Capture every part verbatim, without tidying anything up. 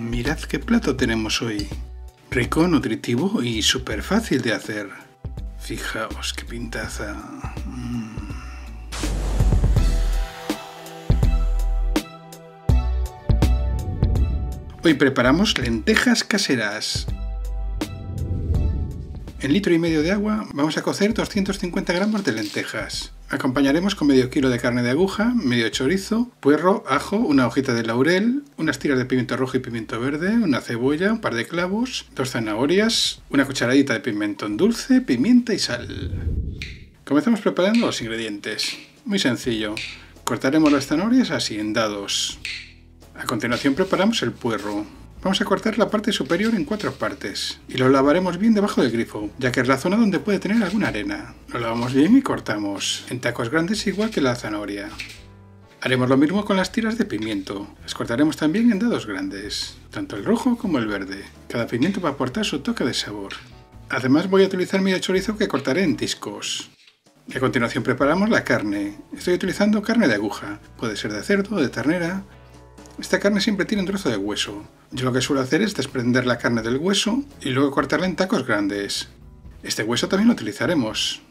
Mirad qué plato tenemos hoy. Rico, nutritivo y súper fácil de hacer. Fijaos qué pintaza. Mm. Hoy preparamos lentejas caseras. En litro y medio de agua vamos a cocer doscientos cincuenta gramos de lentejas. Acompañaremos con medio kilo de carne de aguja, medio chorizo, puerro, ajo, una hojita de laurel, unas tiras de pimiento rojo y pimiento verde, una cebolla, un par de clavos, dos zanahorias, una cucharadita de pimentón dulce, pimienta y sal. Comenzamos preparando los ingredientes. Muy sencillo. Cortaremos las zanahorias así, en dados. A continuación preparamos el puerro. Vamos a cortar la parte superior en cuatro partes y lo lavaremos bien debajo del grifo, ya que es la zona donde puede tener alguna arena. Lo lavamos bien y cortamos, en tacos grandes igual que la zanahoria. Haremos lo mismo con las tiras de pimiento, las cortaremos también en dados grandes, tanto el rojo como el verde. Cada pimiento va a aportar su toque de sabor. Además voy a utilizar medio chorizo que cortaré en discos. A continuación preparamos la carne. Estoy utilizando carne de aguja, puede ser de cerdo o de ternera. Esta carne siempre tiene un trozo de hueso. Yo lo que suelo hacer es desprender la carne del hueso y luego cortarla en tacos grandes. Este hueso también lo utilizaremos.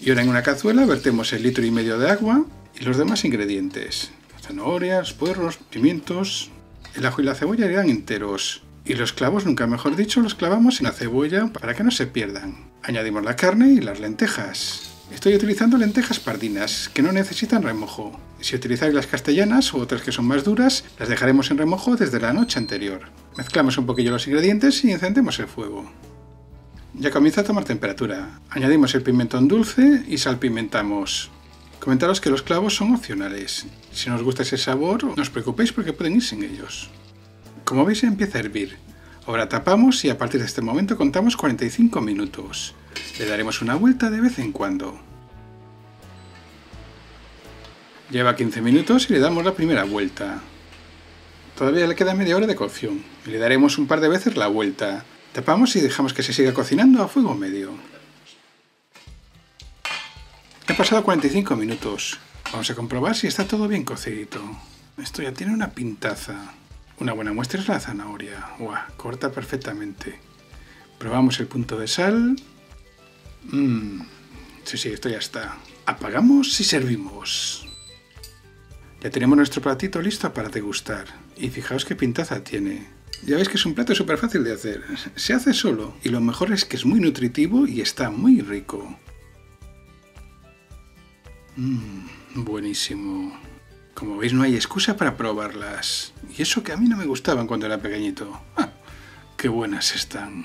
Y ahora en una cazuela vertemos el litro y medio de agua y los demás ingredientes. Zanahorias, puerros, pimientos. El ajo y la cebolla irán enteros. Y los clavos, nunca mejor dicho, los clavamos en la cebolla para que no se pierdan. Añadimos la carne y las lentejas. Estoy utilizando lentejas pardinas, que no necesitan remojo. Si utilizáis las castellanas u otras que son más duras, las dejaremos en remojo desde la noche anterior. Mezclamos un poquillo los ingredientes y encendemos el fuego. Ya comienza a tomar temperatura. Añadimos el pimentón dulce y salpimentamos. Comentaros que los clavos son opcionales. Si no os gusta ese sabor, no os preocupéis porque pueden ir sin ellos. Como veis, empieza a hervir. Ahora tapamos y a partir de este momento contamos cuarenta y cinco minutos. Le daremos una vuelta de vez en cuando. Lleva quince minutos y le damos la primera vuelta. Todavía le queda media hora de cocción y le daremos un par de veces la vuelta. Tapamos y dejamos que se siga cocinando a fuego medio. Han pasado cuarenta y cinco minutos. Vamos a comprobar si está todo bien cocidito. Esto ya tiene una pintaza. Una buena muestra es la zanahoria. ¡Buah! Corta perfectamente. Probamos el punto de sal. Mmm. Sí, sí, esto ya está. Apagamos y servimos. Ya tenemos nuestro platito listo para degustar. Y fijaos qué pintaza tiene. Ya veis que es un plato súper fácil de hacer. Se hace solo. Y lo mejor es que es muy nutritivo y está muy rico. Mmm. Buenísimo. Como veis, no hay excusa para probarlas. Y eso que a mí no me gustaban cuando era pequeñito. ¡Ah! ¡Qué buenas están!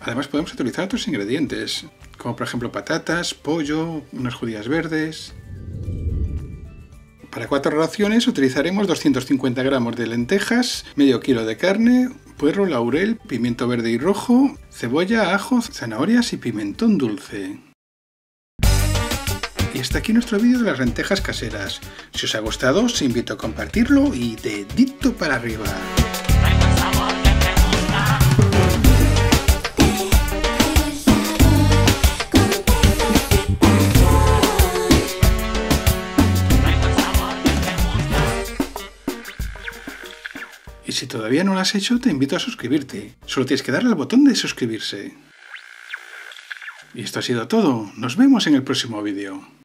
Además podemos utilizar otros ingredientes, como por ejemplo patatas, pollo, unas judías verdes... Para cuatro raciones utilizaremos doscientos cincuenta gramos de lentejas, medio kilo de carne, puerro, laurel, pimiento verde y rojo, cebolla, ajo, zanahorias y pimentón dulce. Y hasta aquí nuestro vídeo de las lentejas caseras. Si os ha gustado, os invito a compartirlo y dedito para arriba. Y si todavía no lo has hecho, te invito a suscribirte. Solo tienes que darle al botón de suscribirse. Y esto ha sido todo. Nos vemos en el próximo vídeo.